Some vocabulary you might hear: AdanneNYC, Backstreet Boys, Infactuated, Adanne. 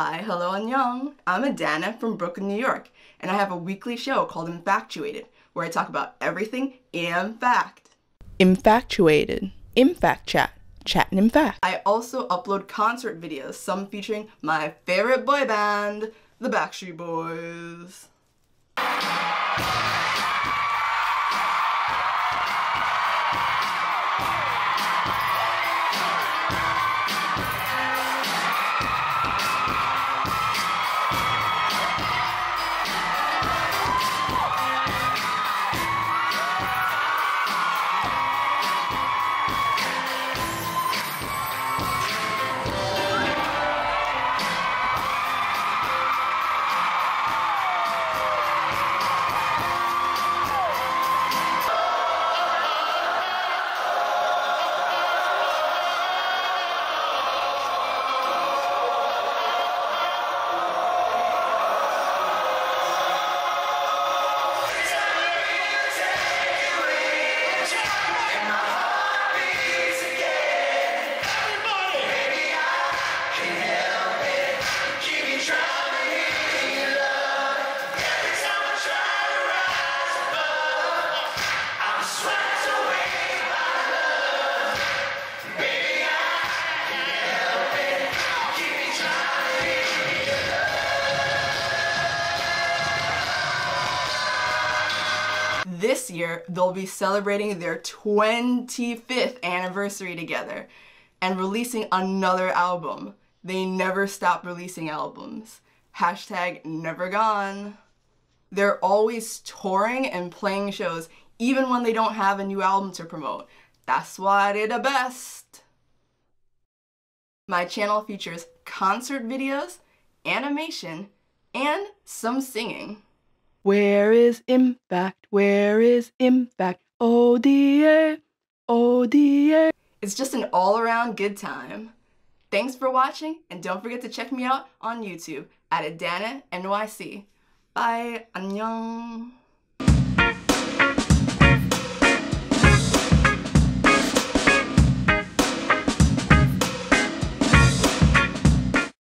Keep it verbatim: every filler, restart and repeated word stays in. Hi, hello, annyeong. I'm Adanne from Brooklyn, New York, and I have a weekly show called Infactuated, where I talk about everything in fact. Infactuated. Infact chat. Chatting in fact. I also upload concert videos, some featuring my favorite boy band, the Backstreet Boys. This year, they'll be celebrating their twenty-fifth anniversary together and releasing another album. They never stop releasing albums. Hashtag never gone. They're always touring and playing shows, even when they don't have a new album to promote. That's why they're the best. My channel features concert videos, animation, and some singing. Where is Impact? Where is Impact? Oh dear, oh dear. It's just an all-around good time. Thanks for watching, and don't forget to check me out on YouTube at AdanneNYC. Bye, annyeong.